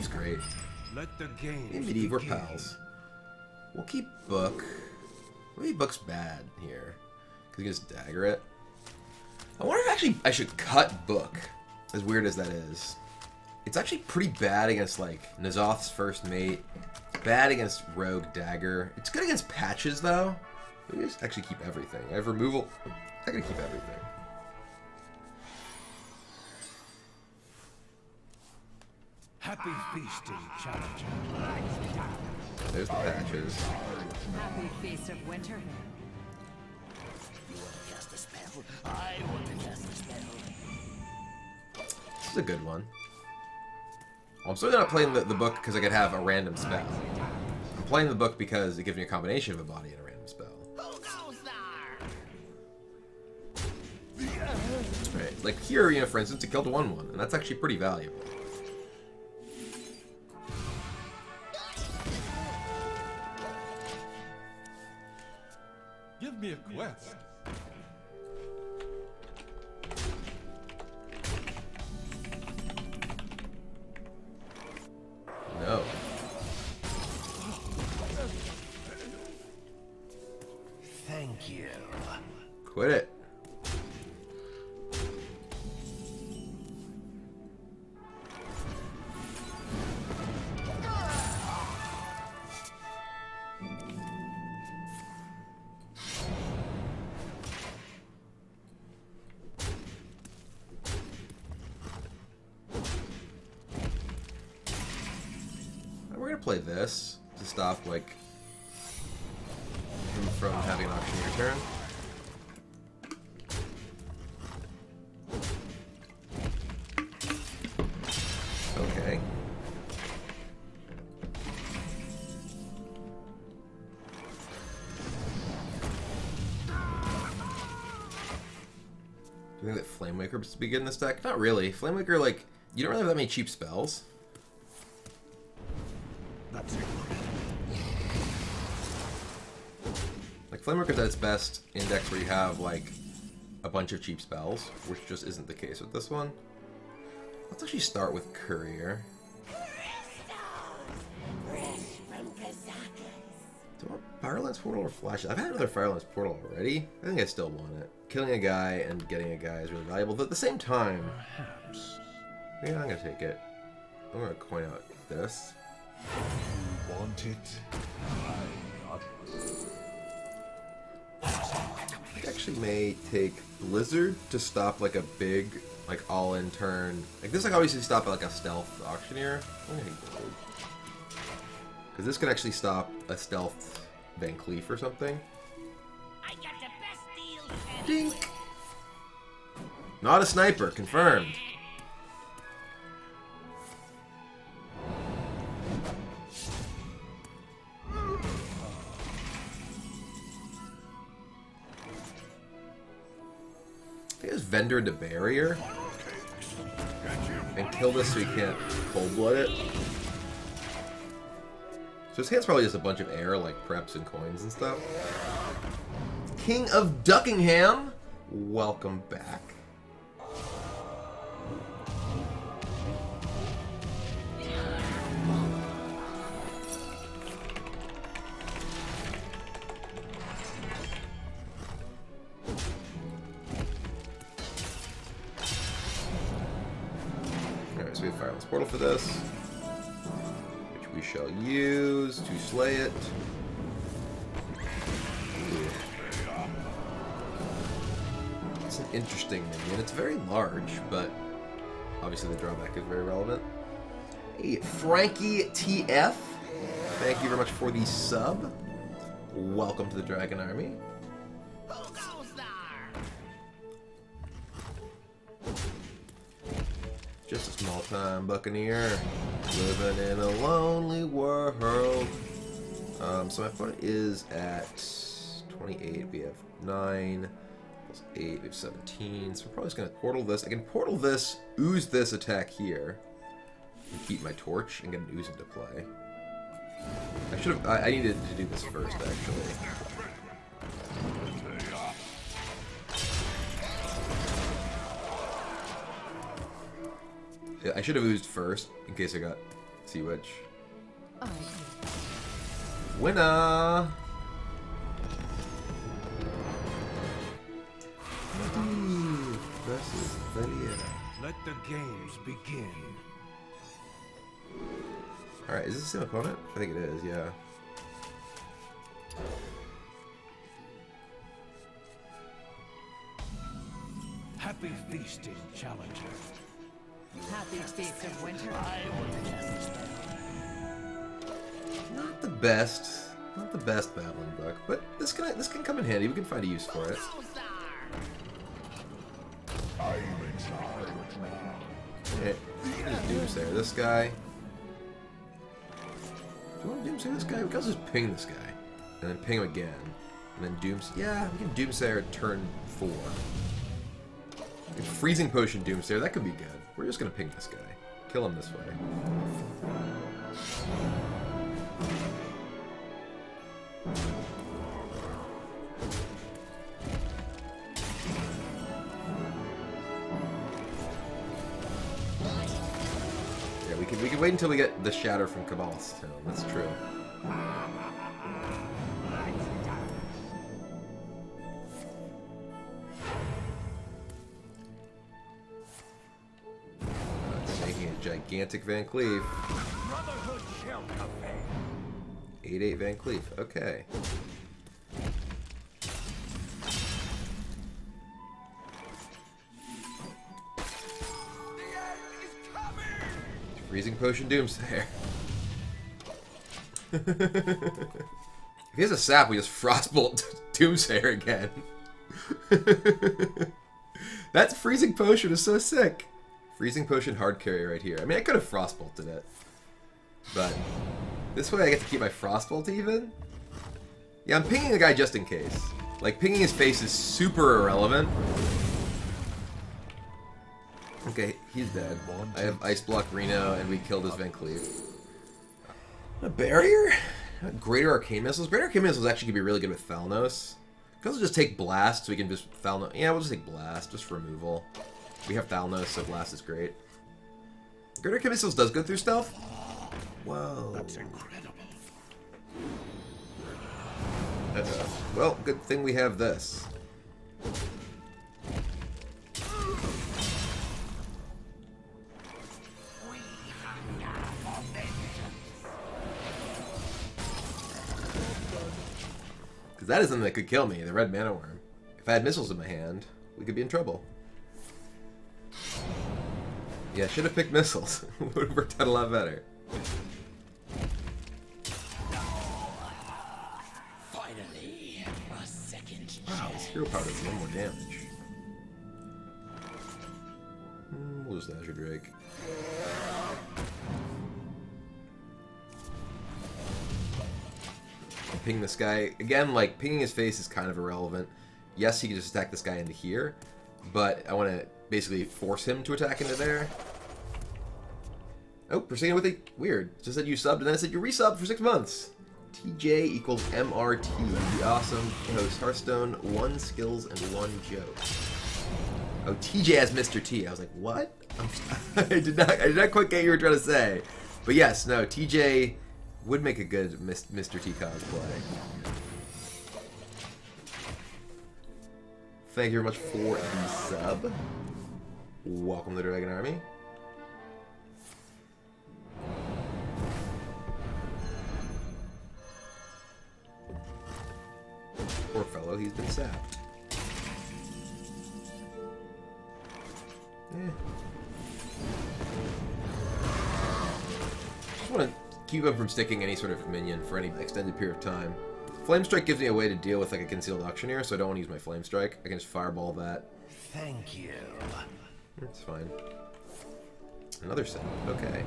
Steve's great. Let the game. Hey, Medivh, we're pals. We'll keep Book. Maybe Book's bad here. Because he can just dagger it. I wonder if actually I should cut Book. As weird as that is. It's actually pretty bad against, like, N'Zoth's first mate. Bad against Rogue Dagger. It's good against Patches, though. Maybe I just actually keep everything. I have removal. I'm going to keep everything. Happy feasting, challenger. There's the Patches. Happy feast of winter. You want to cast a spell? I want to cast a spell. This is a good one. Well, I'm certainly not playing the Book because I could have a random spell. I'm playing the Book because it gives me a combination of a body and a random spell. Who goes there? Right, like here, you know, for instance, it killed a 1/1, and that's actually pretty valuable. Give me a quest. No. Thank you. Quit it. Play this to stop like him from having an auctioneer turn. Okay. Do you think that Flamewaker would be good in this deck? Not really. Flamewaker, like, you don't really have that many cheap spells. Like, Flamewaker's at its best in decks where you have, like, a bunch of cheap spells, which just isn't the case with this one. Let's actually start with Courier. Do I want Firelands Portal or Flash? I've had another Firelands Portal already. I think I still want it. Killing a guy and getting a guy is really valuable, but at the same time, yeah, I'm gonna take it. I'm gonna coin out this. You want it? I not. I actually may take Blizzard to stop like a big, like all-in turn. Like this, like obviously stop at like a stealth auctioneer. I'm gonna take Blizzard because this could actually stop a stealth Van Cleef or something. I got the best deal. Dink. Not a sniper, confirmed. Vendor to barrier and kill this so he can't cold blood it. So his hand's probably just a bunch of air, like preps and coins and stuff. King of Duckingham, welcome back. Portal for this, which we shall use to slay it. It's an interesting minion. It's very large, but obviously the drawback is very relevant. Hey, Frankie TF, thank you very much for the sub. Welcome to the Dragon Army. Just a small-time buccaneer, living in a lonely world. So my opponent is at 28, we have 9, plus 8, we have 17, so we're probably just going to portal this. I can portal this, ooze this attack here, and keep my torch and get an ooze into play. I should have, I needed to do this first, actually. I should have oozed first, in case I got Sea Witch. Oh. Winner! Steve versus Velia. Let the games begin. Alright, is this the same opponent? I think it is, yeah. Happy feasting, challenger. Happy feast of winter. I will. Not the best, not the best battling buck, but this can come in handy. We can find a use for it. I'm in charge. Okay, Doomsayer this guy. Do you want to Doomsayer this guy? We can just ping this guy, and then ping him again, and then Doomsayer. Yeah, we can Doomsayer turn 4. A freezing potion Doomsayer, that could be good. We're just gonna ping this guy. Kill him this way. Yeah, we can wait until we get the shatter from Cabal's Town, that's true. Gigantic Van Cleef. 8-8 Van Cleef, okay. Freezing Potion Doomsayer. If he has a sap, we just Frostbolt Doomsayer again. That Freezing Potion is so sick. Freezing Potion Hard Carry right here. I mean, I could have Frostbolted it. But this way I get to keep my Frostbolt even? Yeah, I'm pinging the guy just in case. Like, pinging his face is super irrelevant. Okay, he's dead. I have Ice Block Reno, and we killed his Van Cleef. A barrier? Greater Arcane Missiles? Greater Arcane Missiles actually could be really good with Thalnos. Because we'll just take Blast, so we can just Thalnos. Yeah, we'll just take Blast, just for removal. We have Thalnos, so Blast is great. Greater Arcane Missiles does go through stealth. Whoa. That's incredible. Well, good thing we have this. Because that is something that could kill me, the red Mana Worm. If I had missiles in my hand, we could be in trouble. Yeah, should have picked missiles. Would have worked out a lot better. Finally, a second. Wow, Hero Powder does one more damage. We'll lose the Azure Drake. I'll ping this guy again. Like pinging his face is kind of irrelevant. Yes, he can just attack this guy into here, but I want to basically force him to attack into there. Oh, proceeding with it. Weird. It just said you subbed, and then it said you resubbed for 6 months. TJ equals MRT. The awesome host Hearthstone. 1 skills and 1 joke. Oh, TJ as Mr. T. I was like, what? I did not quite get what you were trying to say. But yes, no, TJ would make a good Mr. T cosplay. Thank you very much for the sub. Welcome to the Dragon Army. Poor fellow, he's been sapped. Yeah. Just want to keep him from sticking any sort of minion for any extended period of time. Flame Strike gives me a way to deal with like a concealed auctioneer, so I don't want to use my Flame Strike. I can just fireball that. Thank you. It's fine. Another set. Okay.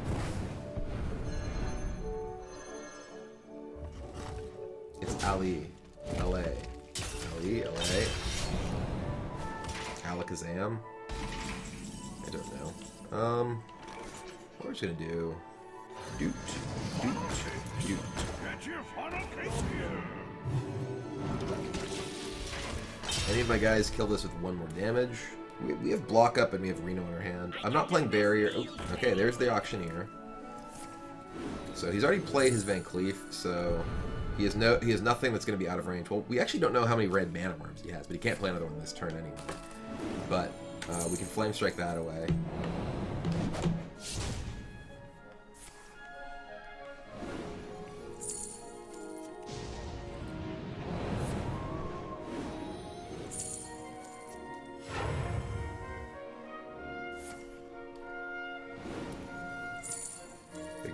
It's Ali. LA. Ali, LA. Alakazam. I don't know. What are we gonna do? Doot. Doot. Doot. Get your final case here. Any of my guys kill this with 1 more damage. We have block up and we have Reno in our hand. I'm not playing barrier. Oh, okay, there's the auctioneer. So he's already played his Van Cleef, so he has nothing that's going to be out of range. Well, we actually don't know how many red Mana Worms he has, but he can't play another one this turn anyway. But we can Flame Strike that away.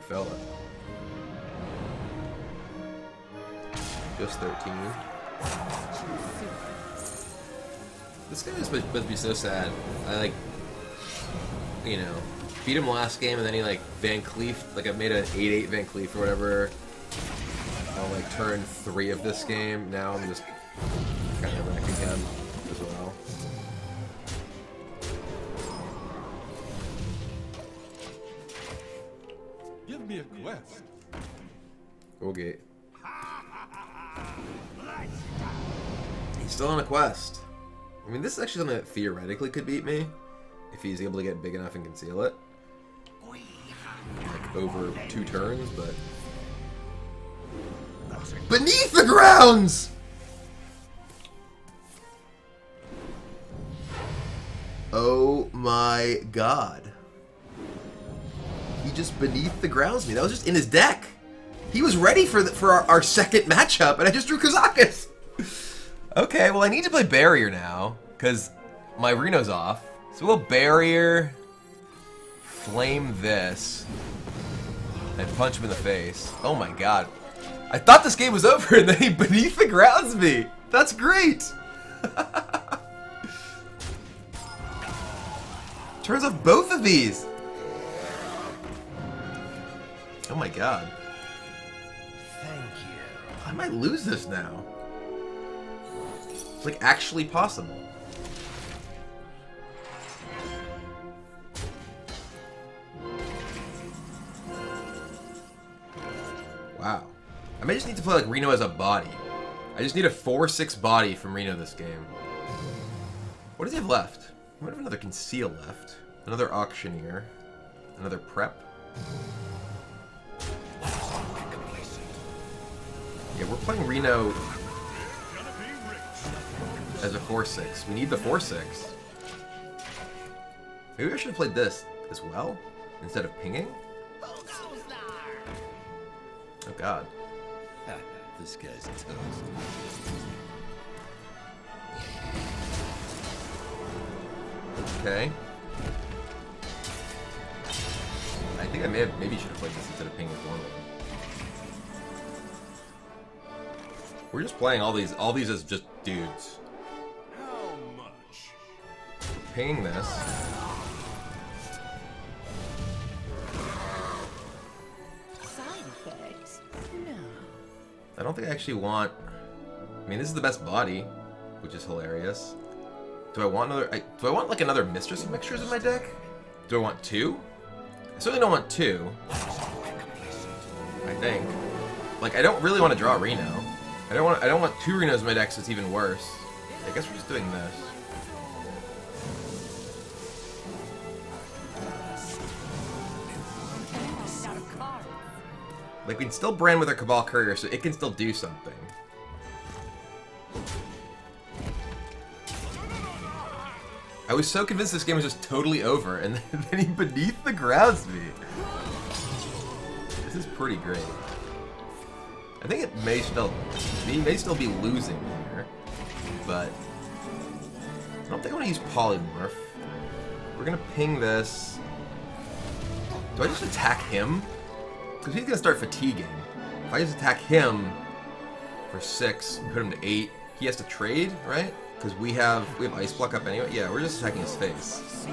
Fella. Just 13. This guy is supposed to be so sad. I like, you know, beat him last game and then he like Van Cleef, like I made an 8-8 Van Cleef or whatever on like turn 3 of this game. Now I'm just kind of back again as well. A quest. Okay. He's still on a quest. I mean, this is actually something that theoretically could beat me if he's able to get big enough and conceal it. Like, over 2 turns, but... Beneath the Grounds! Oh my god. He just Beneath the Grounds me. That was just in his deck. He was ready for our second matchup, and I just drew Kazakus. Okay, well I need to play Barrier now, because my Reno's off. So we'll Barrier, Flame this, and punch him in the face. Oh my god. I thought this game was over, and then he Beneath the Grounds me. That's great. Turns off both of these. Oh my god. Thank you. I might lose this now. It's like actually possible. Wow. I may just need to play like Reno as a body. I just need a 4-6 body from Reno this game. What does he have left? He might have another Conceal left. Another Auctioneer. Another Prep. Yeah, we're playing Reno as a 4-6. We need the 4-6. Maybe I should have played this as well instead of pinging. Oh god. This guy's toast. Okay. I think I may have maybe should have played this instead of pinging with one of them. We're just playing all these as just dudes. How much? Pinging this. Side effects? No. I don't think I actually want. I mean, this is the best body, which is hilarious. Do I want another? Do I want like another Mistress of Mixtures in my deck? Do I want 2? I certainly don't want 2. I think. Like, I don't really want to draw Reno. I don't want 2 Renos in my deck, so it's even worse. I guess we're just doing this. Like, we can still brand with our Cabal Courier, so it can still do something. I was so convinced this game was just totally over, and then he Beneath the Grounds me. This is pretty great. I think it may still be losing here, but I don't think I want to use Polymorph. We're gonna ping this. Do I just attack him? Because he's gonna start fatiguing. If I just attack him for 6, put him to 8, he has to trade, right? Because we have Ice Block up anyway. Yeah, we're just attacking his face.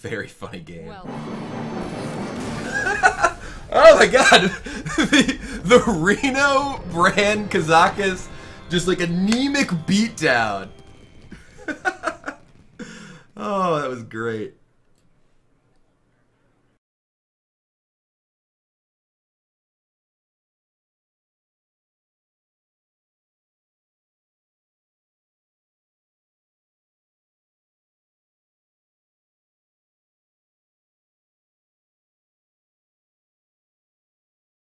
Very funny game. Well. Oh my god! the Reno brand Kazakus, just like anemic beatdown. Oh, that was great.